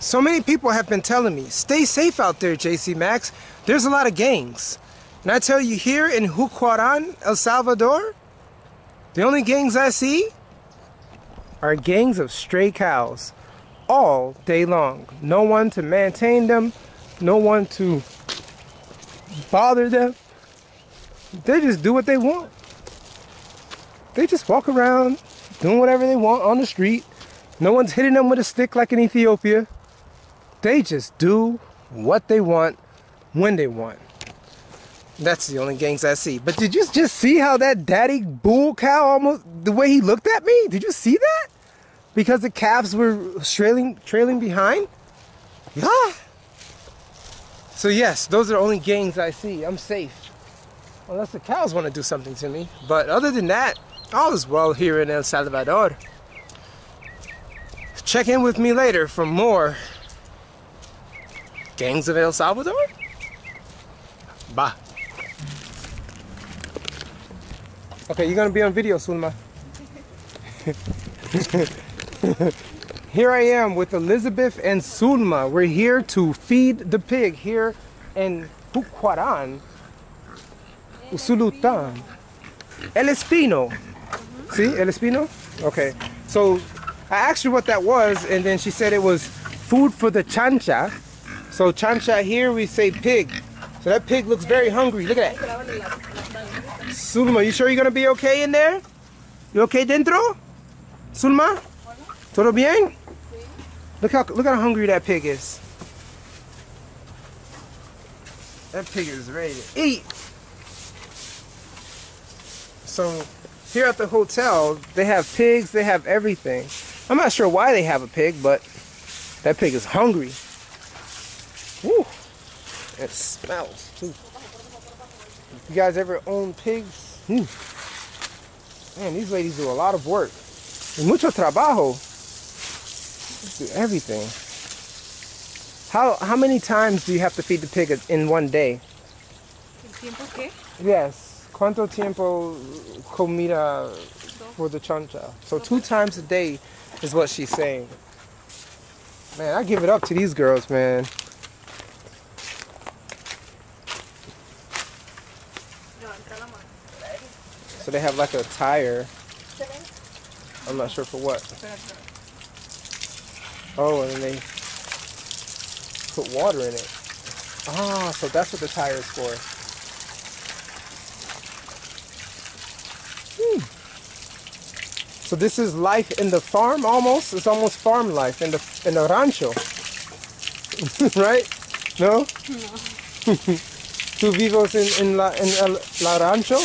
So many people have been telling me, stay safe out there, JC Max. There's a lot of gangs. And I tell you, here in Jucuaran, El Salvador, the only gangs I see are gangs of stray cows all day long. No one to maintain them, no one to bother them. They just do what they want. They just walk around doing whatever they want on the street. No one's hitting them with a stick like in Ethiopia. They just do what they want, when they want. That's the only gangs I see. But did you just see how that daddy bull cow almost, the way he looked at me? Did you see that? Because the calves were trailing behind? Yeah. So yes, those are the only gangs I see. I'm safe. Unless the cows want to do something to me. But other than that, all is well here in El Salvador. Check in with me later for more gangs of El Salvador. Bye. Okay, you're gonna be on video, Sulma. Here I am with Elizabeth and Sulma. We're here to feed the pig here in Jucuaran, Usulután, El Espino. See, El Espino? Okay, so I asked her what that was, and then she said it was food for the chancha. So chancha here, we say pig. So that pig looks very hungry. Look at that. Sulma, you sure you're gonna be okay in there? You okay dentro? Sulma? Todo bien? Look how hungry that pig is. That pig is ready to eat. So here at the hotel, they have pigs, they have everything. I'm not sure why they have a pig, but that pig is hungry. Woo! It smells too. You guys ever own pigs? Man, these ladies do a lot of work. Mucho trabajo. They do everything. How many times do you have to feed the pig in one day? Yes. ¿Cuánto tiempo comida for the chancha? So 2 times a day is what she's saying. Man, I give it up to these girls, man. So they have like a tire. I'm not sure for what. Oh, and then they put water in it. Ah, so that's what the tire is for. So this is life in the farm almost. It's almost farm life in the rancho. Right? No? No. Tu vivos en la rancho?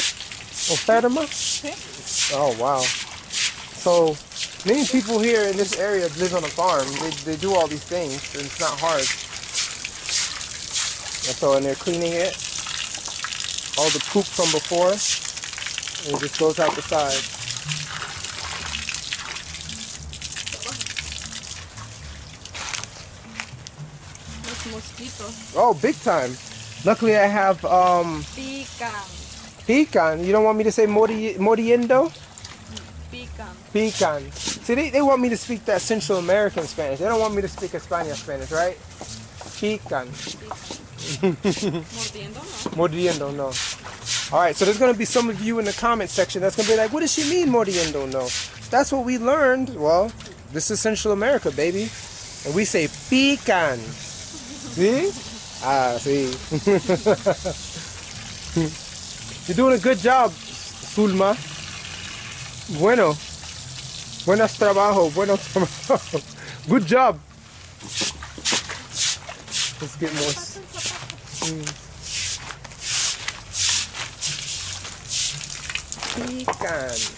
O ferma? Oh, wow. So many people here in this area live on a farm. They do all these things, and it's not hard. And so, and they're cleaning it. All the poop from before, and it just goes out the side. That's mosquitoes. Oh, big time. Luckily I have, Pican. You don't want me to say moriendo? Pican. See, they want me to speak that Central American Spanish. They don't want me to speak España Spanish, right? Pican. Mordiendo, no. All right, so there's going to be some of you in the comment section that's going to be like, what does she mean, mordiendo, no? That's what we learned. Well, this is Central America, baby. And we say pican. See? Ah, see. You're doing a good job, Sulma. Buenos trabajo. Good job. Let's get more. Pican.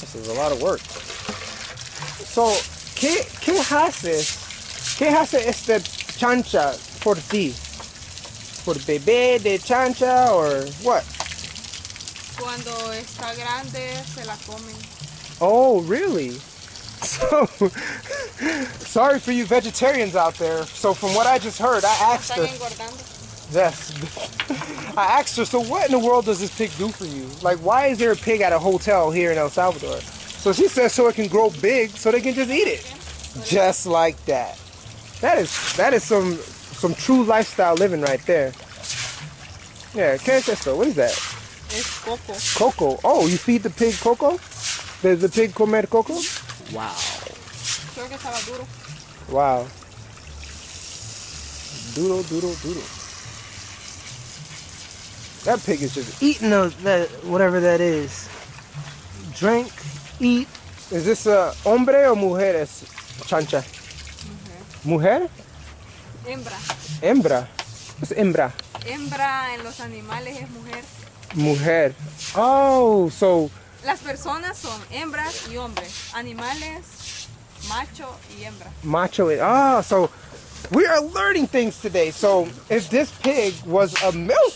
This is a lot of work. So, ¿qué hace este chancha por ti? ¿Por bebé de chancha or what? Cuando está grande se la comen. Oh, really? So, sorry for you vegetarians out there. So, from what I just heard, I asked her. That's I asked her, so what in the world does this pig do for you? Like, why is there a pig at a hotel here in El Salvador? So she says so it can grow big so they can just eat it. Just like that. That is some true lifestyle living right there. Yeah, queso, what is that? It's coco. Coco. Oh, you feed the pig coco? Does the pig comer coco? Wow. Wow. Duro, duro, duro. That pig is just eating that whatever that is. Drink, eat. Is this a hombre or mujeres chancha? Mujer. Mujer? Hembra. Hembra. What's hembra? Hembra en los animales es mujer. Mujer. Oh, so. Las personas son hembras y hombres. Animales, macho y hembra. Macho and. Ah, so we are learning things today. So if this pig was a milk.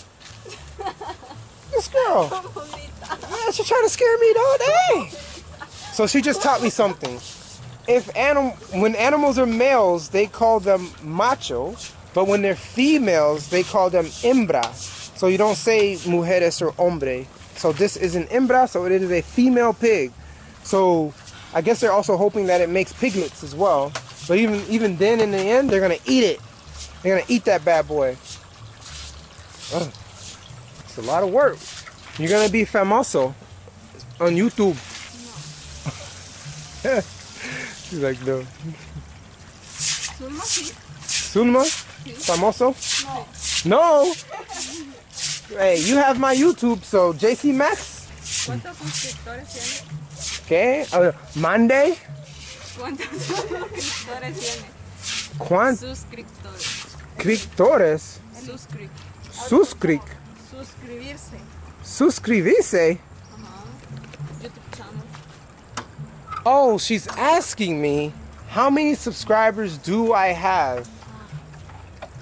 This girl. Yeah, she's trying to scare me all day. So she just taught me something. When animals are males, they call them macho, but when they're females, they call them hembra. So you don't say mujeres or hombre. So this is an hembra, so it is a female pig. So I guess they're also hoping that it makes piglets as well. But even then, in the end, they're gonna eat it. They're gonna eat that bad boy. Ugh. It's a lot of work. You're gonna be famoso on YouTube. No. She's like, no. Sulma? Sulma? Famoso? No. No? Hey, you have my YouTube, so JC Max. ¿Cuántos suscriptores tiene? ¿Qué? Monday? ¿Cuántos suscriptores tiene? ¿Cuántos? Suscriptores. ¿Crictores? Suscriptores. Suscrip. Suscribirse. Suscribirse? Uh-huh. YouTube channel. Oh, she's asking me how many subscribers do I have?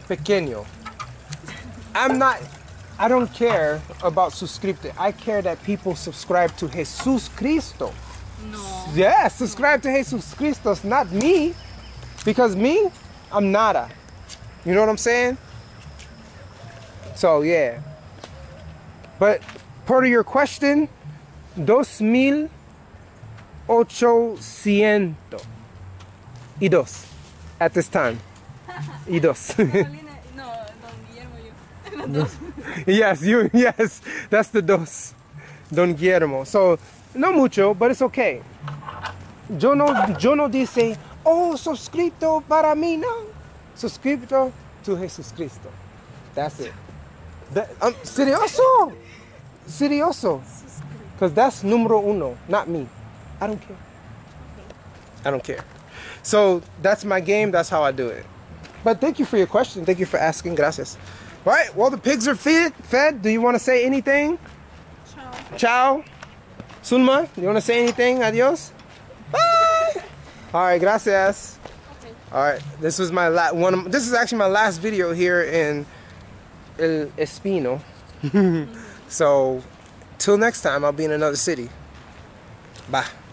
Pequeño. I don't care about suscripte. I care that people subscribe to Jesucristo. No. Yeah, subscribe to Jesucristo, not me. Because me, I'm nada. You know what I'm saying? So, yeah. But part of your question, 2,802 at this time. Y dos. No, Don Guillermo, you. Yes, you. Yes, that's the dos. Don Guillermo. So, no mucho, but it's okay. Yo no dice, oh, suscrito para mí, no. Suscrito to Jesucristo. That's it. Serioso? Serioso. Because that's numero uno, not me. I don't care. I don't care. So that's my game. That's how I do it. But thank you for your question. Thank you for asking. Gracias. All right. Well, the pigs are fed. Do you want to say anything? Ciao. Ciao. Sulma, you want to say anything? Adios. Bye. All right. Gracias. Okay. All right. This was my this is actually my last video here in El Espino. So till next time, I'll be in another city. Bye.